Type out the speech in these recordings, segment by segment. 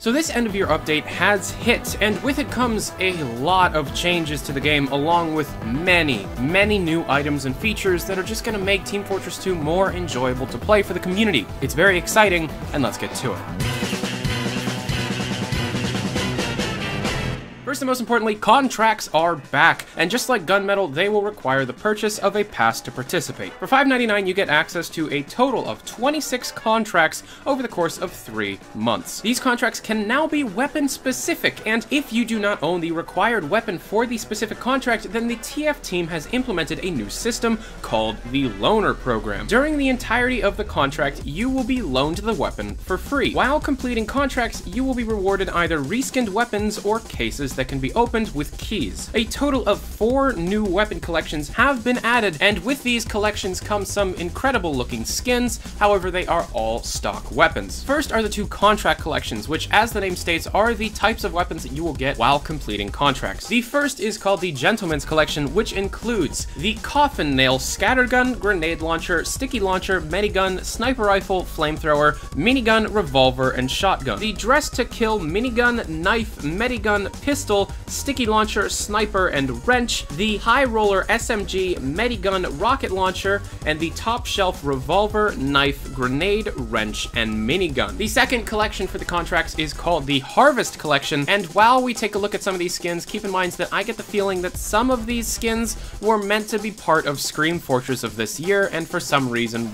So this end of year update has hit, and with it comes a lot of changes to the game, along with many, many new items and features that are just going to make Team Fortress 2 more enjoyable to play for the community. It's very exciting, and let's get to it. First and most importantly, contracts are back, and just like Gunmetal, they will require the purchase of a pass to participate. For $5.99, you get access to a total of 26 contracts over the course of 3 months. These contracts can now be weapon-specific, and if you do not own the required weapon for the specific contract, then the TF team has implemented a new system called the Loaner Program. During the entirety of the contract, you will be loaned the weapon for free. While completing contracts, you will be rewarded either reskinned weapons or cases that can be opened with keys. A total of 4 new weapon collections have been added, and with these collections come some incredible looking skins. However, they are all stock weapons. First are the 2 contract collections, which, as the name states, are the types of weapons that you will get while completing contracts. The first is called the Gentleman's Collection, which includes the Coffin Nail, Scattergun, Grenade Launcher, Sticky Launcher, Medigun, Sniper Rifle, Flamethrower, Minigun, Revolver, and Shotgun. The Dress to Kill, Minigun, Knife, Medigun, Pistol, Sticky Launcher, Sniper, and Wrench, the High Roller SMG, Medigun, Rocket Launcher, and the Top Shelf Revolver, Knife, Grenade, Wrench, and Minigun. The second collection for the contracts is called the Harvest Collection, and while we take a look at some of these skins, keep in mind that I get the feeling that some of these skins were meant to be part of Scream Fortress of this year, and for some reason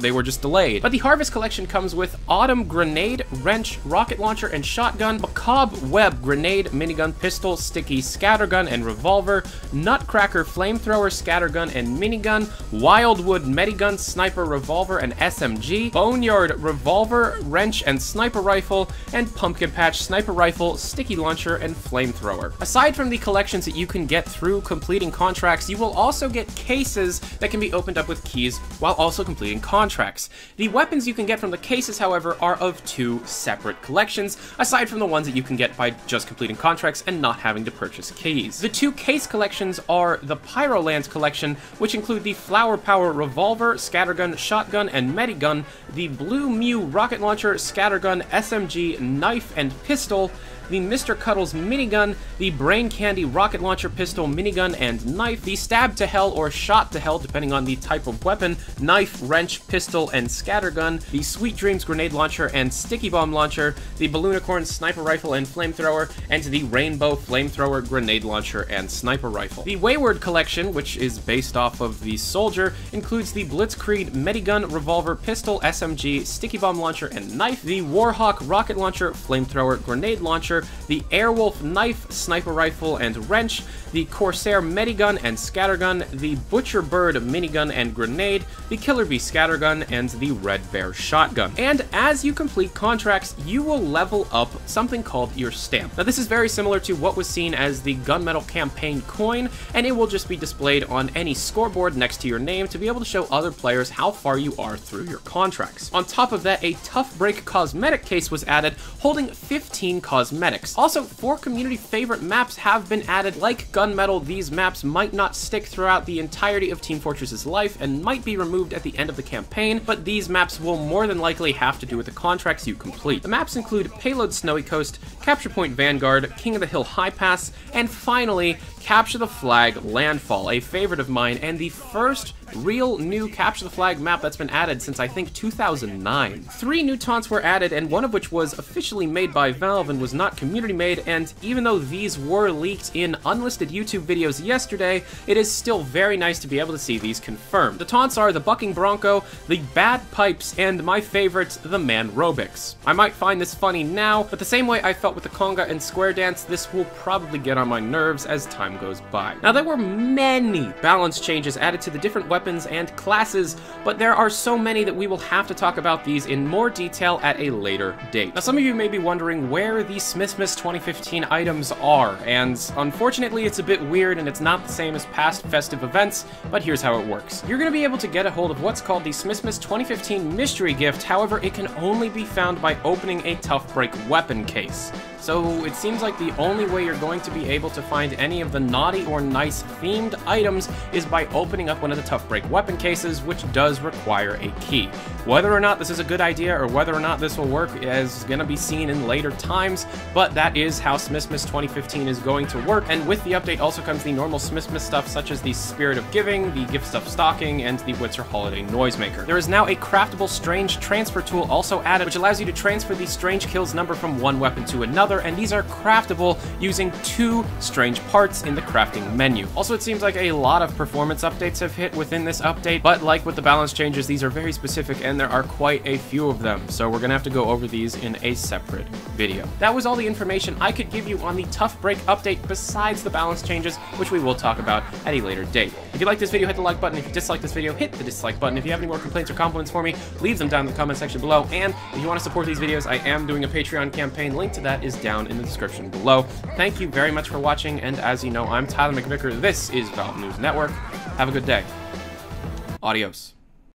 they were just delayed. But the Harvest Collection comes with Autumn Grenade, Wrench, Rocket Launcher, and Shotgun, Macabre Web Grenade, Minigun, Pistol, Sticky, Scattergun, and Revolver, Nutcracker, Flamethrower, Scattergun, and Minigun, Wildwood, Medigun, Sniper, Revolver, and SMG, Boneyard, Revolver, Wrench, and Sniper Rifle, and Pumpkin Patch, Sniper Rifle, Sticky Launcher, and Flamethrower. Aside from the collections that you can get through completing contracts, you will also get cases that can be opened up with keys while also completing contracts. The weapons you can get from the cases, however, are of 2 separate collections, aside from the ones that you can get by just completing contracts and not having to purchase keys. The 2 case collections are the Pyrolands collection, which include the Flower Power Revolver, Scattergun, Shotgun, and Medigun, the Blue Mew Rocket Launcher, Scattergun, SMG, Knife, and Pistol, the Mr. Cuddles Minigun, the Brain Candy Rocket Launcher, Pistol, Minigun, and Knife, the Stab to Hell or Shot to Hell, depending on the type of weapon, Knife, Wrench, Pistol, and Scattergun, the Sweet Dreams Grenade Launcher and Sticky Bomb Launcher, the Balloonicorn Sniper Rifle and Flamethrower, and the Rainbow Flamethrower, Grenade Launcher, and Sniper Rifle. The Wayward Collection, which is based off of the Soldier, includes the Blitzkrieg Medigun, Revolver, Pistol, SMG, Sticky Bomb Launcher, and Knife, the Warhawk Rocket Launcher, Flamethrower, Grenade Launcher, the Airwolf Knife, Sniper Rifle, and Wrench, the Corsair Medigun and Scattergun, the Butcher Bird Minigun and Grenade, the Killer Bee Scattergun, and the Red Bear Shotgun. And as you complete contracts, you will level up something called your stamp. Now, this is very similar to what was seen as the Gunmetal campaign coin, and it will just be displayed on any scoreboard next to your name to be able to show other players how far you are through your contracts. On top of that, a Tough Break cosmetic case was added, holding 15 cosmetics. Also, 4 community favorite maps have been added. Like Gunmetal, these maps might not stick throughout the entirety of Team Fortress's life and might be removed at the end of the campaign, but these maps will more than likely have to do with the contracts you complete. The maps include Payload Snowy Coast, Capture Point Vanguard, King of the Hill High Pass, and finally, Capture the Flag Landfall, a favorite of mine, and the first real new Capture the Flag map that's been added since, I think, 2009. 3 new taunts were added, and one of which was officially made by Valve and was not community made, and even though these were leaked in unlisted YouTube videos yesterday, it is still very nice to be able to see these confirmed. The taunts are the Bucking Bronco, the Bad Pipes, and my favorite, the Man Robics. I might find this funny now, but the same way I felt with the conga and square dance, this will probably get on my nerves as time goes by. Now, there were many balance changes added to the different weapons and classes, but there are so many that we will have to talk about these in more detail at a later date. Now, some of you may be wondering where the Smithsmas 2015 items are, and unfortunately it's a bit weird and it's not the same as past festive events, but here's how it works. You're going to be able to get a hold of what's called the Smithsmas 2015 mystery gift, however it can only be found by opening a Tough Break weapon case. So it seems like the only way you're going to be able to find any of the the naughty or nice themed items is by opening up one of the Tough Break weapon cases, which does require a key. Whether or not this is a good idea or whether or not this will work is going to be seen in later times, but that is how Smithsmas 2015 is going to work. And with the update also comes the normal Smithsmas stuff such as the Spirit of Giving, the Gift Stuff Stocking, and the Witzer Holiday Noisemaker. There is now a craftable strange transfer tool also added, which allows you to transfer the strange kills number from one weapon to another, and these are craftable using two strange parts in the crafting menu. Also, it seems like a lot of performance updates have hit within this update, but like with the balance changes, these are very specific and there are quite a few of them, so we're gonna have to go over these in a separate video. That was all the information I could give you on the Tough Break update besides the balance changes, which we will talk about at a later date. If you like this video, hit the like button. If you dislike this video, hit the dislike button. If you have any more complaints or compliments for me, leave them down in the comment section below. And if you want to support these videos, I am doing a Patreon campaign. Link to that is down in the description below. Thank you very much for watching, and as you know, I'm Tyler McVicker. This is Valve News Network. Have a good day. Adios.